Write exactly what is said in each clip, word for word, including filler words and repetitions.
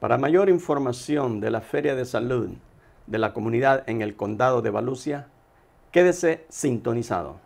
Para mayor información de la Feria de Salud de la comunidad en el condado de Volusia, quédese sintonizado.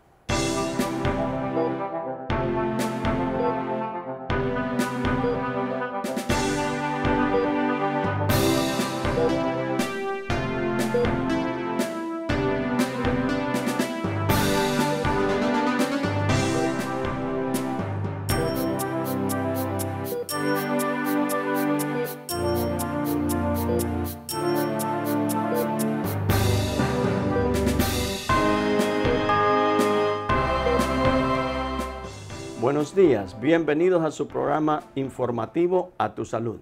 Buenos días, bienvenidos a su programa informativo A Tu Salud.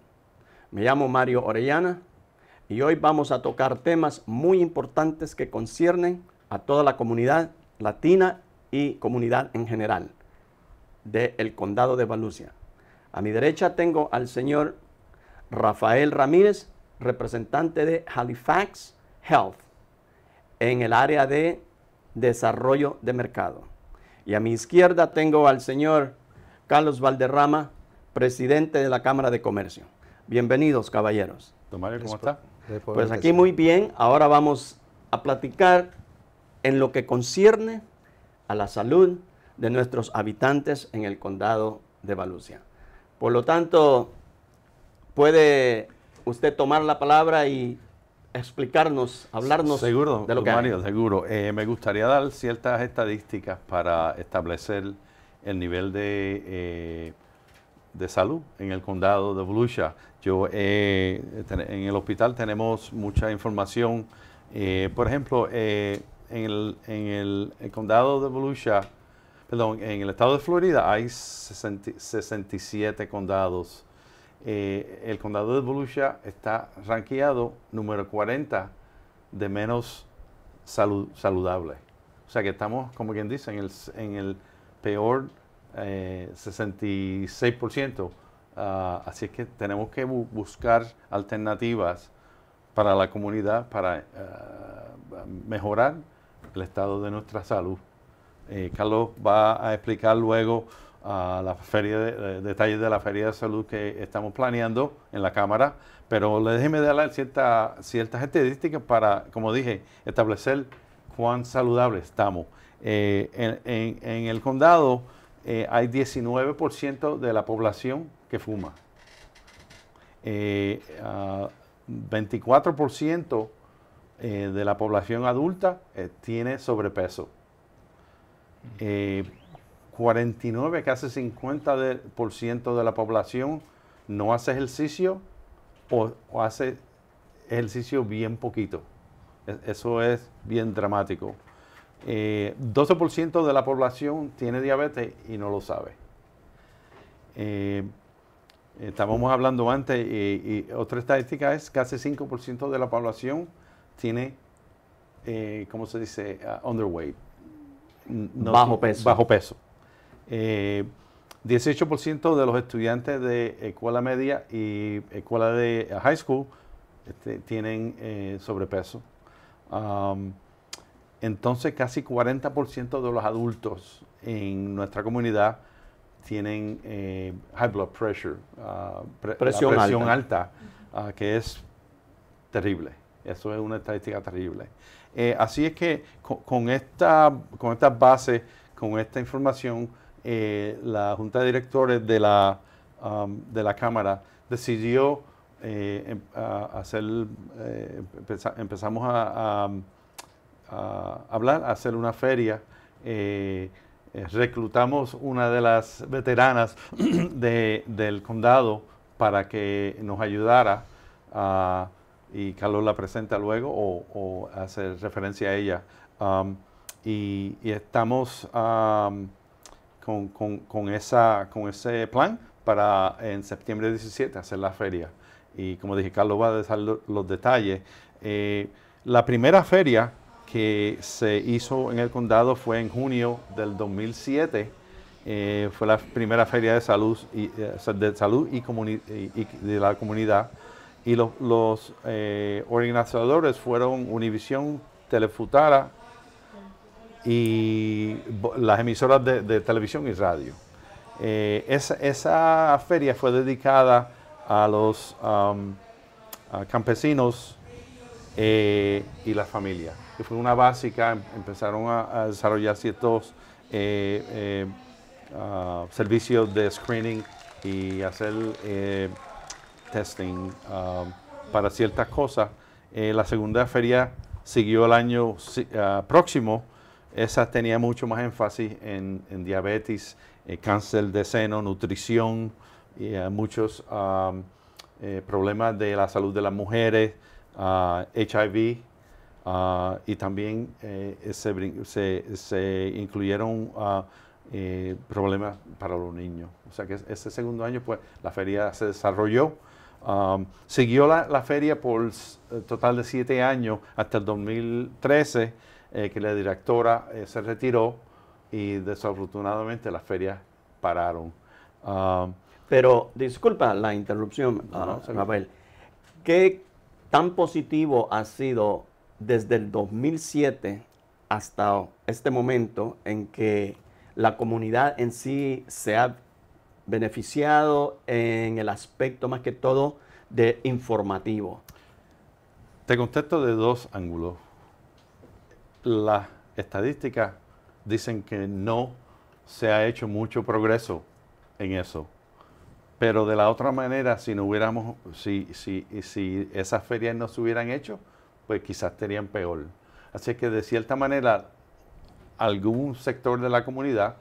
Me llamo Mario Orellana y hoy vamos a tocar temas muy importantes que conciernen a toda la comunidad latina y comunidad en general del condado de Volusia. A mi derecha tengo al señor Rafael Ramírez, representante de Halifax Health en el área de desarrollo de mercado. Y a mi izquierda tengo al señor Carlos Valderrama, presidente de la Cámara de Comercio. Bienvenidos, caballeros. Don Mario, ¿cómo está? Pues aquí muy bien. Ahora vamos a platicar en lo que concierne a la salud de nuestros habitantes en el condado de Volusia. Por lo tanto, puede usted tomar la palabra y explicarnos, hablarnos seguro, de lo que Mario, hay. Seguro, eh, me gustaría dar ciertas estadísticas para establecer el nivel de, eh, de salud en el condado de Volusia. Yo, eh, en el hospital tenemos mucha información. Eh, por ejemplo, eh, en, el, en el, el condado de Volusia, perdón, en el estado de Florida hay sesenta, sesenta y siete condados. Eh, el condado de Volusia está rankeado número cuarenta de menos salud, saludable. O sea que estamos, como quien dice, en el, en el peor eh, sesenta y seis por ciento. Uh, así es que tenemos que bu buscar alternativas para la comunidad para uh, mejorar el estado de nuestra salud. Eh, Carlos va a explicar luego a la feria de, detalles de la feria de salud que estamos planeando en la Cámara, pero le déjeme dar cierta, ciertas estadísticas para, como dije, establecer cuán saludables estamos. Eh, en, en, en el condado eh, hay diecinueve por ciento de la población que fuma, eh, uh, veinticuatro por ciento eh, de la población adulta eh, tiene sobrepeso, eh, cuarenta y nueve, casi cincuenta por ciento de la población no hace ejercicio o, o hace ejercicio bien poquito. Eso es bien dramático. Eh, doce por ciento de la población tiene diabetes y no lo sabe. Eh, estábamos hablando antes y, y otra estadística es casi cinco por ciento de la población tiene, eh, ¿cómo se dice? Uh, underweight. No, bajo peso. Bajo peso. Eh, dieciocho por ciento de los estudiantes de escuela media y escuela de high school este, tienen eh, sobrepeso. Um, entonces casi cuarenta por ciento de los adultos en nuestra comunidad tienen eh, high blood pressure, uh, pre presión, presión alta, alta uh, que es terrible. Eso es una estadística terrible. Eh, así es que con, con, esta, con estas bases, con esta información, Eh, la Junta de Directores de la, um, de la Cámara decidió eh, em, a hacer, eh, empeza, empezamos a, a, a hablar, a hacer una feria. Eh, eh, reclutamos una de las veteranas de, del condado para que nos ayudara, a, y Carlos la presenta luego o, o hace referencia a ella. Um, y, y estamos... Um, Con, con, con, esa, con ese plan para en septiembre diecisiete hacer la feria. Y como dije, Carlos va a dejar lo, los detalles. Eh, la primera feria que se hizo en el condado fue en junio del dos mil siete. Eh, fue la primera feria de salud y, de, salud y, y de la comunidad. Y los, los eh, organizadores fueron Univisión, Telefutara, y las emisoras de, de televisión y radio. Eh, esa, esa feria fue dedicada a los um, a campesinos eh, y la familia. Que fue una básica, empezaron a, a desarrollar ciertos eh, eh, uh, servicios de screening y hacer eh, testing uh, para ciertas cosas. Eh, la segunda feria siguió el año uh, próximo. Esa tenía mucho más énfasis en, en diabetes, eh, cáncer de seno, nutrición, eh, muchos um, eh, problemas de la salud de las mujeres, uh, H I V, uh, y también eh, se, se, se incluyeron uh, eh, problemas para los niños. O sea que este segundo año pues la feria se desarrolló. Um, siguió la, la feria por eh, total de siete años hasta el dos mil trece, eh, que la directora eh, se retiró y desafortunadamente las ferias pararon. Um, Pero disculpa la interrupción, no, uh, Rafael. ¿Qué tan positivo ha sido desde el dos mil siete hasta este momento en que la comunidad en sí se ha beneficiado en el aspecto más que todo de informativo? Te contesto de dos ángulos. Las estadísticas dicen que no se ha hecho mucho progreso en eso. Pero de la otra manera, si no hubiéramos, si, si, si esas ferias no se hubieran hecho, pues quizás serían peor. Así que de cierta manera, algún sector de la comunidad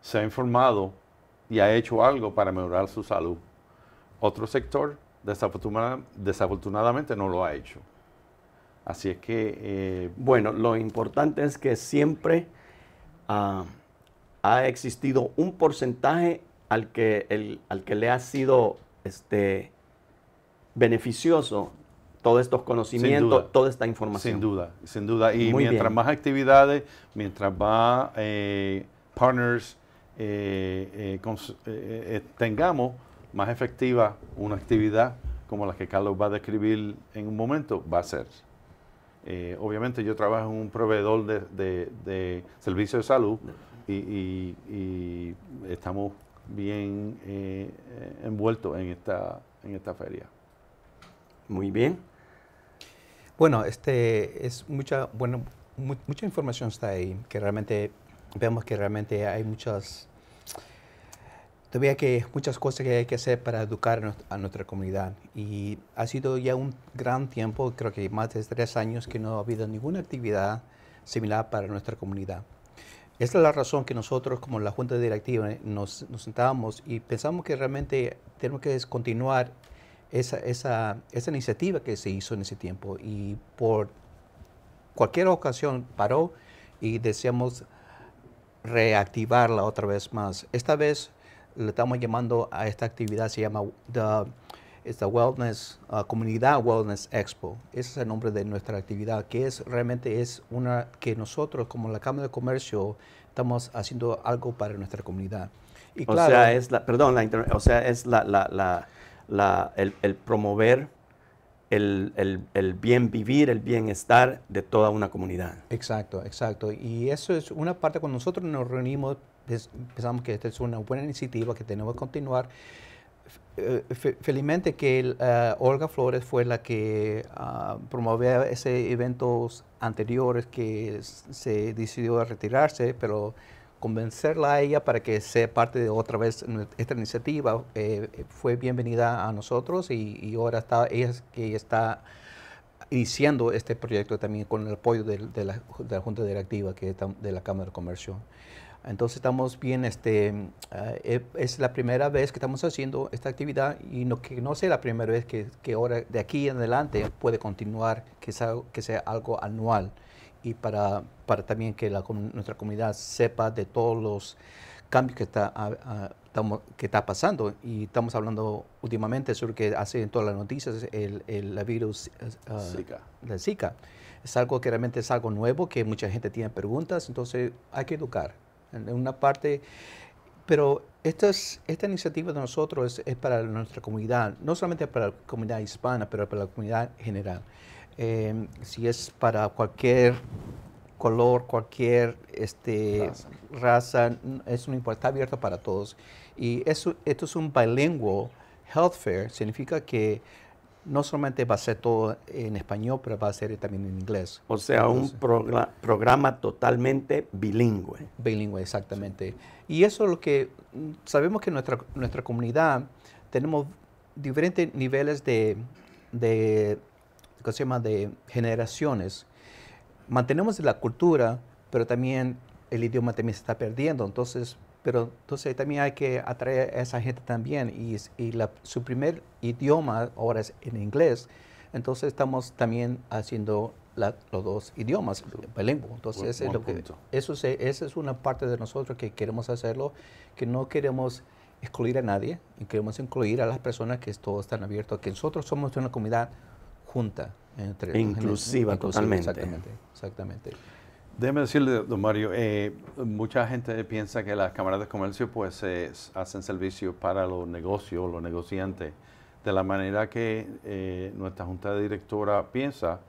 se ha informado y ha hecho algo para mejorar su salud. Otro sector, desafortuna, desafortunadamente, no lo ha hecho. Así es que... Eh, bueno, lo importante es que siempre uh, ha existido un porcentaje al que, el, al que le ha sido este, beneficioso todos estos conocimientos, toda esta información. Sin duda, sin duda. Y Muy mientras bien. más actividades, mientras más eh, partners... Eh, eh, eh, eh, tengamos más efectiva una actividad como la que Carlos va a describir en un momento, va a ser. Eh, obviamente yo trabajo en un proveedor de, de, de servicios de salud y, y, y estamos bien eh, envueltos en esta, en esta feria. Muy bien. Bueno, este es mucha, bueno, mu mucha información está ahí, que realmente vemos que realmente hay muchas Todavía que muchas cosas que hay que hacer para educar a nuestra comunidad. Y ha sido ya un gran tiempo, creo que más de tres años, que no ha habido ninguna actividad similar para nuestra comunidad. Esta es la razón que nosotros, como la Junta Directiva, nos, nos sentábamos y pensamos que realmente tenemos que continuar esa, esa, esa iniciativa que se hizo en ese tiempo. Y por cualquier ocasión paró y deseamos reactivarla otra vez más. Esta vez le estamos llamando a esta actividad, se llama The, it's the Wellness, uh, Comunidad Wellness Expo. Ese es el nombre de nuestra actividad, que es realmente es una que nosotros, como la Cámara de Comercio, estamos haciendo algo para nuestra comunidad. Y o claro, sea, es la, perdón, la inter, o sea, es la, la, la, la, el, el promover el, el, el bien vivir, el bienestar de toda una comunidad. Exacto, exacto. Y eso es una parte cuando nosotros nos reunimos. Pensamos que esta es una buena iniciativa que tenemos que continuar. Felizmente que uh, Olga Flores fue la que uh, promovió esos eventos anteriores que se decidió retirarse, pero convencerla a ella para que sea parte de otra vez esta iniciativa eh, fue bienvenida a nosotros y, y ahora está ella que está iniciando este proyecto también con el apoyo de, de, la, de la Junta Directiva que de la Cámara de Comercio. Entonces estamos bien, este, uh, es la primera vez que estamos haciendo esta actividad y no, que no sea la primera vez que, que ahora de aquí en adelante puede continuar, que sea, que sea algo anual y para, para también que la, nuestra comunidad sepa de todos los cambios que está, uh, estamos, que está pasando. Y estamos hablando últimamente sobre que hacen todas las noticias, el, el la virus uh, Zika. La Zika. Es algo que realmente es algo nuevo, que mucha gente tiene preguntas, entonces hay que educar. En una parte, pero esta, es, esta iniciativa de nosotros es, es para nuestra comunidad, no solamente para la comunidad hispana, pero para la comunidad general. Eh, si es para cualquier color, cualquier este, raza, raza, es un, está abierto para todos. Y eso, esto es un bilingüe Health Fair significa que no solamente va a ser todo en español, pero va a ser también en inglés. O sea, entonces, un programa, programa totalmente bilingüe. Bilingüe, exactamente. Sí. Y eso es lo que sabemos, que nuestra, nuestra comunidad tenemos diferentes niveles de, de, ¿cómo se llama?, de generaciones. Mantenemos la cultura, pero también el idioma también se está perdiendo. Entonces, pero entonces también hay que atraer a esa gente también. Y, y la, su primer idioma ahora es en inglés. Entonces estamos también haciendo la, los dos idiomas, bilingüe. Entonces buen, ese buen es lo punto. Que, eso se, esa es una parte de nosotros que queremos hacerlo, que no queremos excluir a nadie. Y queremos incluir a las personas, que todos están abiertos, que nosotros somos una comunidad junta. Entre, inclusiva, en, totalmente. Exactamente, exactamente. Déjeme decirle, don Mario, eh, mucha gente piensa que las cámaras de comercio pues eh, hacen servicio para los negocios, los negociantes, de la manera que eh, nuestra junta de directora piensa,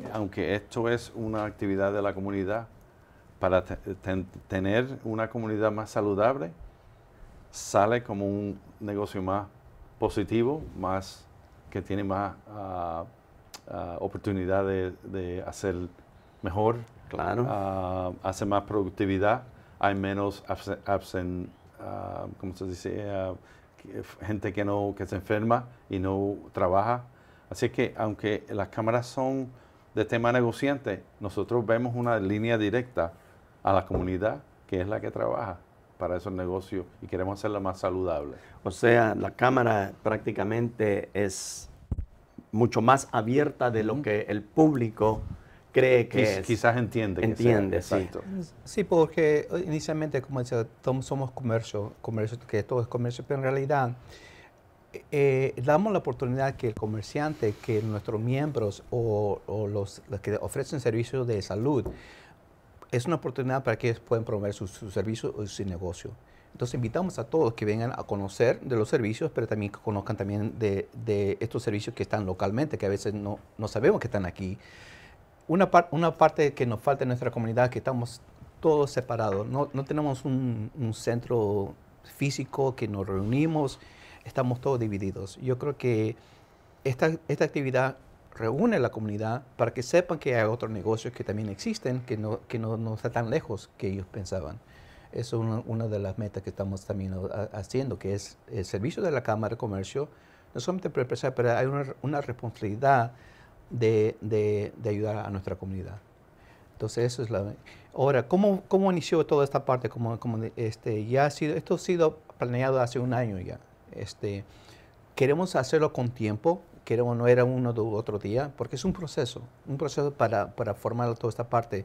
eh, aunque esto es una actividad de la comunidad, para ten, tener una comunidad más saludable, sale como un negocio más positivo, más que tiene más uh, uh, oportunidad de, de hacer mejor. Claro. Uh, hace más productividad, hay menos absen, absen, uh, ¿cómo se dice? Uh, gente que no que se enferma y no trabaja. Así que aunque las cámaras son de tema negociante, nosotros vemos una línea directa a la comunidad, que es la que trabaja para esos negocios, y queremos hacerla más saludable. O sea, la cámara prácticamente es mucho más abierta de lo que el público cree que Quis, es. Quizás entiende. Entiende, que sea, sí. Exacto. Sí, porque inicialmente, como decía, todos somos comercio, comercio, que todo es comercio, pero en realidad eh, damos la oportunidad que el comerciante, que nuestros miembros o, o los, los que ofrecen servicios de salud, es una oportunidad para que ellos puedan promover sus su servicios o su negocio. Entonces invitamos a todos que vengan a conocer de los servicios, pero también que conozcan también de, de estos servicios que están localmente, que a veces no, no sabemos que están aquí. Una, par una parte que nos falta en nuestra comunidad, que estamos todos separados. No, no tenemos un, un centro físico que nos reunimos. Estamos todos divididos. Yo creo que esta, esta actividad reúne a la comunidad para que sepan que hay otros negocios que también existen, que no, que no, no están tan lejos que ellos pensaban. Eso es una, una de las metas que estamos también a, haciendo, que es el servicio de la Cámara de Comercio. No solamente para empresar, pero hay una, una responsabilidad De, de, de ayudar a nuestra comunidad. Entonces, eso es la... Ahora, ¿cómo, cómo inició toda esta parte? Como, como este, ya ha sido, esto ha sido planeado hace un año ya. Este, queremos hacerlo con tiempo, queremos, no era uno u otro día, porque es un proceso, un proceso para, para formar toda esta parte.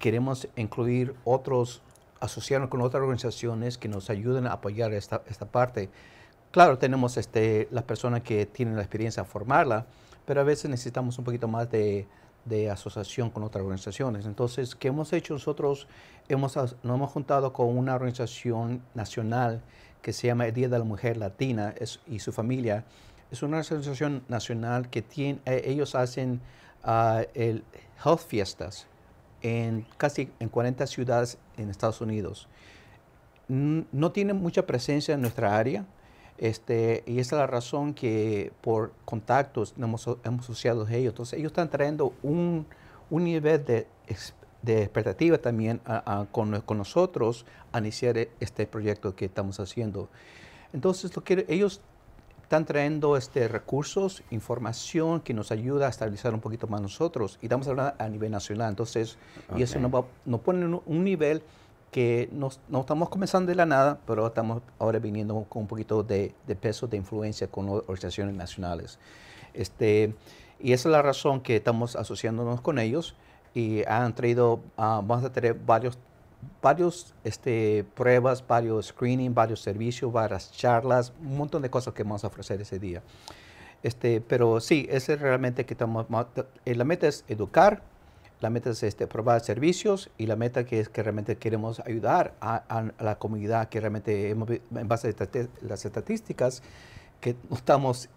Queremos incluir otros, asociarnos con otras organizaciones que nos ayuden a apoyar esta, esta parte. Claro, tenemos este, las personas que tienen la experiencia en formarla, pero a veces necesitamos un poquito más de, de asociación con otras organizaciones. Entonces, ¿qué hemos hecho nosotros? Hemos, nos hemos juntado con una organización nacional que se llama el Día de la Mujer Latina es, y su familia. Es una organización nacional que tiene, eh, ellos hacen uh, el health fiestas en casi en cuarenta ciudades en Estados Unidos. No tienen mucha presencia en nuestra área. Este, y esa es la razón que por contactos hemos, hemos asociado a ellos. Entonces, ellos están trayendo un, un nivel de, de expectativa también a, a, con, con nosotros a iniciar este proyecto que estamos haciendo. Entonces, lo que ellos están trayendo este, recursos, información que nos ayuda a estabilizar un poquito más nosotros. Y estamos hablando a nivel nacional. Entonces, okay. Y eso nos, va, nos pone un, un nivel que no estamos comenzando de la nada, pero estamos ahora viniendo con un poquito de, de peso, de influencia con organizaciones nacionales. Este, y esa es la razón que estamos asociándonos con ellos, y han traído, uh, vamos a tener varios, varios este, pruebas, varios screening, varios servicios, varias charlas, un montón de cosas que vamos a ofrecer ese día. Este, pero sí, ese es realmente que estamos, la meta es educar. La meta es este, probar servicios, y la meta que es que realmente queremos ayudar a, a, a la comunidad, que realmente hemos, en base a las estadísticas, que estamos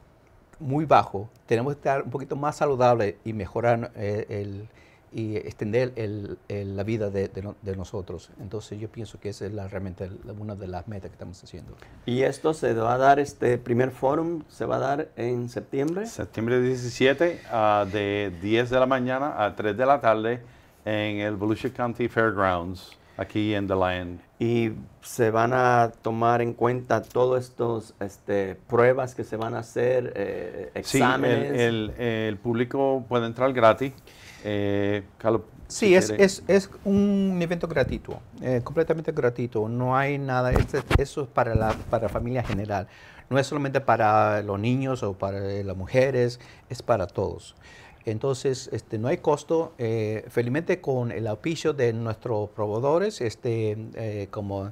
muy bajo. Tenemos que estar un poquito más saludable y mejorar eh, el, y extender el, el, la vida de, de, de nosotros. Entonces yo pienso que esa es la, realmente la, una de las metas que estamos haciendo. ¿Y esto se va a dar, este primer fórum se va a dar en septiembre? septiembre diecisiete, uh, de diez de la mañana a tres de la tarde en el Volusia County Fairgrounds, aquí en The Lion. ¿Y se van a tomar en cuenta todas estas este, pruebas que se van a hacer, eh, exámenes? Sí, el, el, el público puede entrar gratis. Eh, Carlos, sí, si es, es, es un evento gratuito, eh, completamente gratuito. No hay nada, este, eso es para la para familia general. No es solamente para los niños o para las mujeres, es para todos. Entonces, este, no hay costo. Eh, felizmente con el auspicio de nuestros proveedores, este, eh, como uh,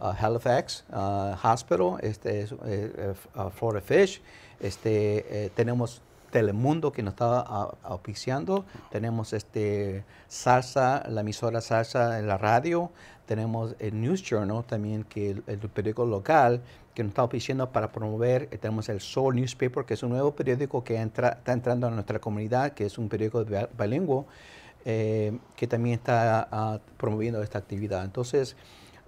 Halifax uh, Hospital, este, eh, uh, Florida Fish, este, eh, tenemos Telemundo que nos está auspiciando, tenemos este, Salsa, la emisora Salsa en la radio, tenemos el News Journal también, que el, el periódico local que nos está auspiciando para promover, tenemos el Soul Newspaper, que es un nuevo periódico que entra, está entrando a nuestra comunidad, que es un periódico bilingüe, eh, que también está uh, promoviendo esta actividad. Entonces,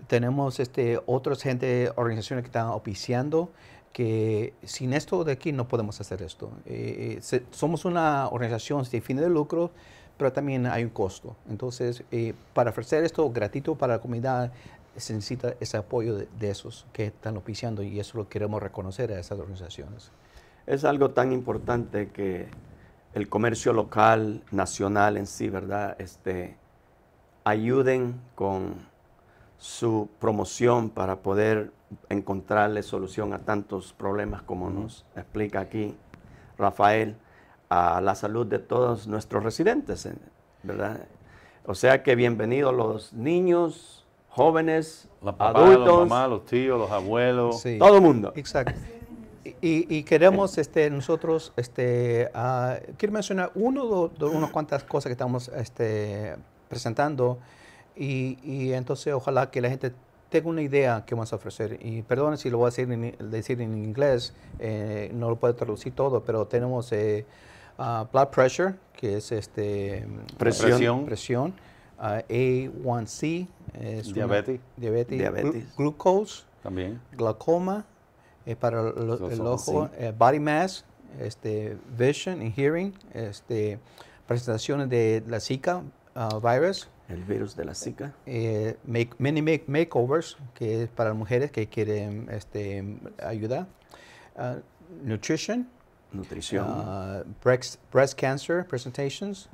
tenemos este, otras gente, organizaciones que están auspiciando, que sin esto de aquí no podemos hacer esto. Eh, se, somos una organización sin fin de lucro, pero también hay un costo. Entonces, eh, para ofrecer esto gratuito para la comunidad, se necesita ese apoyo de, de esos que están auspiciando, y eso lo queremos reconocer a esas organizaciones. Es algo tan importante que el comercio local, nacional en sí, ¿verdad? Este, ayuden con su promoción para poder encontrarle solución a tantos problemas como nos explica aquí Rafael, a la salud de todos nuestros residentes, ¿verdad? O sea que bienvenidos los niños, jóvenes, la papá, adultos, los mamás, los tíos, los abuelos, sí, todo el mundo. Exacto. Y, y queremos este, nosotros, este, uh, quiero mencionar uno de unas cuantas cosas que estamos este, presentando. Y, y entonces ojalá que la gente tenga una idea que vamos a ofrecer. Y perdón si lo voy a decir en, decir en inglés, eh, no lo puedo traducir todo, pero tenemos eh, uh, blood pressure, que es este, presión, uh, presión uh, A uno C, es diabetes, una, diabetes, diabetes. Glu glucose, también. Glaucoma, eh, para el, el, el ojo, eh, body mass, este, vision and hearing, este, presentaciones de la Zika uh, virus. El virus de la Zika. Eh, make, many make, makeovers, que es para mujeres que quieren este, ayuda. Uh, nutrition. Nutrición. Uh, breast, breast cancer presentations.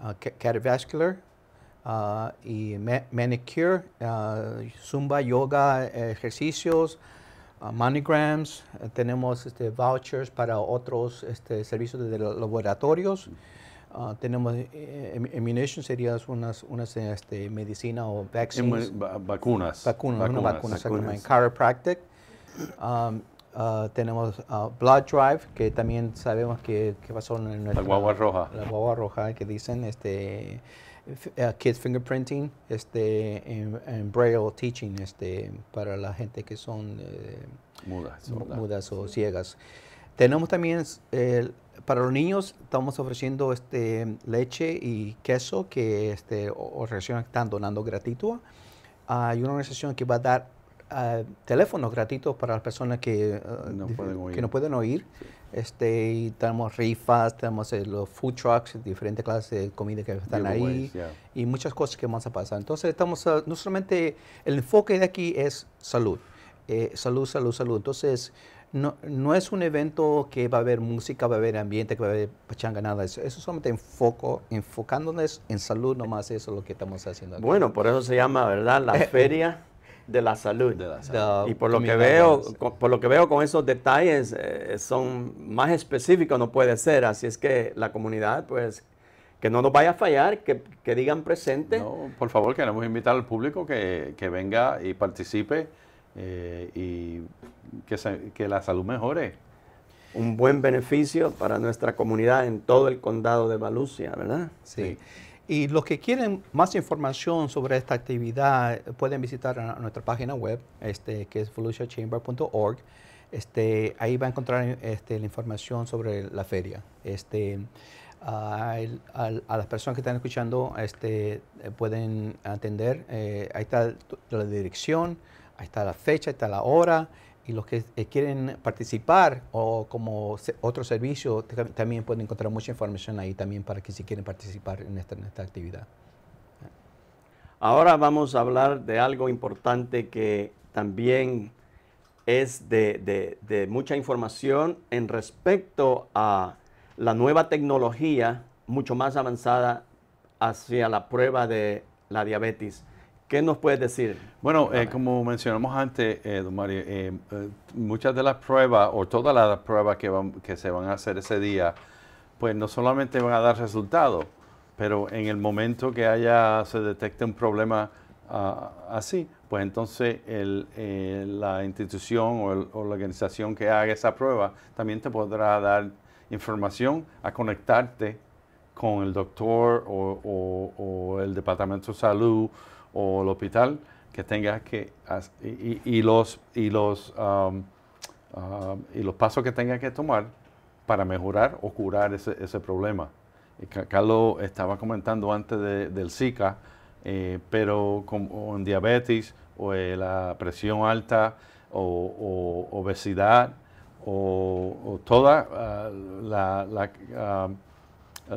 Uh, cardiovascular. Uh, y ma manicure. Uh, zumba, yoga, ejercicios. Uh, monograms. Uh, tenemos este, vouchers para otros este, servicios de laboratorios. Uh, tenemos eh, ammunition, serían unas, unas este, medicina o vaccines. Va vacunas. Vacunas, vacunas. Una vacuna, vacunas. Chiropractic. Um, uh, tenemos uh, blood drive, que también sabemos que, que pasó en nuestra... La guagua roja. La guagua roja, que dicen, este, uh, kids fingerprinting, este, en, en braille teaching, este, para la gente que son eh, mudas, mudas o ciegas. Tenemos también... Eh, para los niños estamos ofreciendo este, leche y queso que este, organizaciones están donando gratuito. Hay uh, una organización que va a dar uh, teléfonos gratuitos para las personas que, uh, no, pueden que no pueden oír. Sí. Este, y tenemos rifas, tenemos eh, los food trucks, diferentes clases de comida que están Give ahí ways, yeah. y muchas cosas que van a pasar. Entonces, estamos, uh, no solamente el enfoque de aquí es salud, eh, salud, salud, salud. Entonces, No, no es un evento que va a haber música, va a haber ambiente, que va a haber pachanga, nada. Eso, eso solamente enfoco, enfocándonos en salud nomás, eso es lo que estamos haciendo aquí. Bueno, por eso se llama, ¿verdad? La Feria de la Salud. De la salud. The, y por lo, que veo, con, por lo que veo con esos detalles, eh, son más específicos, no puede ser. Así es que la comunidad, pues, que no nos vaya a fallar, que, que digan presente. No, por favor, queremos invitar al público que, que venga y participe. Eh, y que, se, que la salud mejore. Un buen beneficio para nuestra comunidad en todo el condado de Volusia, ¿verdad? Sí. Sí. Y los que quieren más información sobre esta actividad pueden visitar a nuestra página web, este, que es volusia chamber punto org. Este, ahí va a encontrar este, la información sobre la feria. Este, a, a, a las personas que están escuchando este, pueden atender. Eh, ahí está la dirección, ahí está la fecha, ahí está la hora. Y los que eh, quieren participar o como se, otro servicio también pueden encontrar mucha información ahí también para que si quieren participar en esta, en esta actividad. Ahora vamos a hablar de algo importante que también es de, de, de mucha información en respecto a la nueva tecnología mucho más avanzada hacia la prueba de la diabetes. ¿Qué nos puedes decir? Bueno, eh, como mencionamos antes, eh, don Mario, eh, eh, muchas de las pruebas o todas las pruebas que, van, que se van a hacer ese día, pues no solamente van a dar resultados, pero en el momento que haya, se detecte un problema uh, así, pues entonces el, eh, la institución o, el, o la organización que haga esa prueba también te podrá dar información a conectarte con el doctor o, o, o el departamento de salud o el hospital que tengas que y, y los y los um, uh, y los pasos que tengas que tomar para mejorar o curar ese, ese problema. Carlos estaba comentando antes de, del Zika, eh, pero con, con diabetes o eh, la presión alta o, o obesidad o, o todos uh, uh,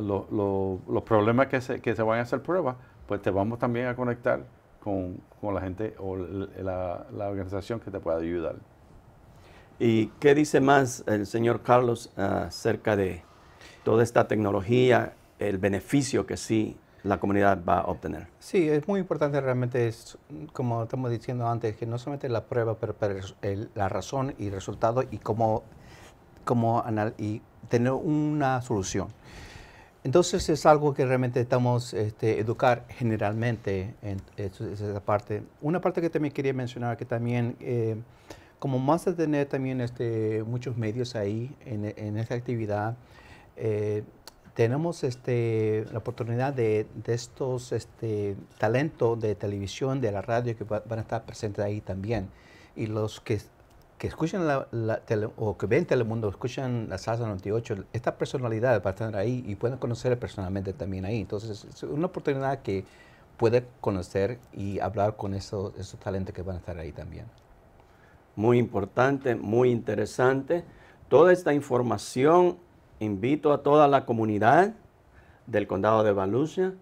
lo, lo, los problemas que se, que se van a hacer pruebas, pues te vamos también a conectar con, con la gente o la, la organización que te pueda ayudar. ¿Y qué dice más el señor Carlos uh, acerca de toda esta tecnología, el beneficio que sí la comunidad va a obtener? Sí, es muy importante realmente, es, como estamos diciendo antes, que no solamente la prueba, pero, pero el, la razón y resultado y, cómo, cómo anal y tener una solución. Entonces es algo que realmente estamos este, educar generalmente en, en esa parte. Una parte que también quería mencionar que también, eh, como más de tener también este, muchos medios ahí en, en esta actividad, Eh, tenemos este, la oportunidad de, de estos este, talentos de televisión, de la radio, que va, van a estar presentes ahí también. Y los que, que escuchan la, la tele, o que ven Telemundo, escuchan la Salsa noventa y ocho, esta personalidad va a estar ahí y pueden conocer personalmente también ahí. Entonces, es una oportunidad que puede conocer y hablar con esos, esos talentos que van a estar ahí también. Muy importante, muy interesante. Toda esta información. Invito a toda la comunidad del condado de Volusia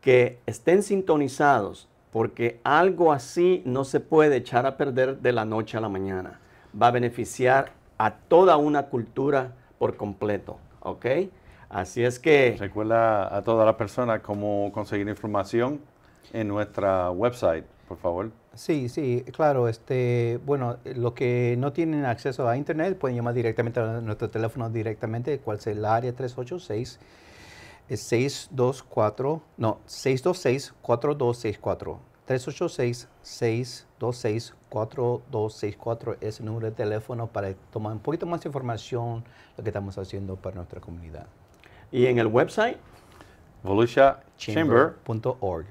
que estén sintonizados, porque algo así no se puede echar a perder de la noche a la mañana. Va a beneficiar a toda una cultura por completo, ¿ok? Así es que... Recuerda a todas las personas cómo conseguir información en nuestra website, por favor. Sí, sí, claro. Este, bueno, los que no tienen acceso a internet pueden llamar directamente a nuestro teléfono directamente, cuál es el área tres ocho seis, seis dos cuatro, no, seis dos seis, cuatro dos seis cuatro. tres ocho seis, seis dos seis, cuatro dos seis cuatro es el número de teléfono para tomar un poquito más de información lo que estamos haciendo para nuestra comunidad. Y en el website, volusia chamber punto org.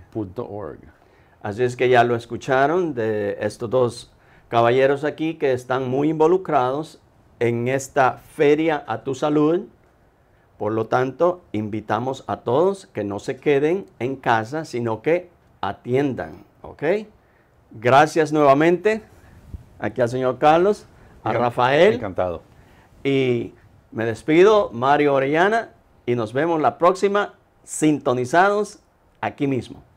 Así es que ya lo escucharon de estos dos caballeros aquí que están muy involucrados en esta feria A Tu Salud. Por lo tanto, invitamos a todos que no se queden en casa, sino que atiendan, ¿ok? Gracias nuevamente aquí al señor Carlos, a Rafael. Encantado. Y me despido, Mario Orellana, y nos vemos la próxima, sintonizados aquí mismo.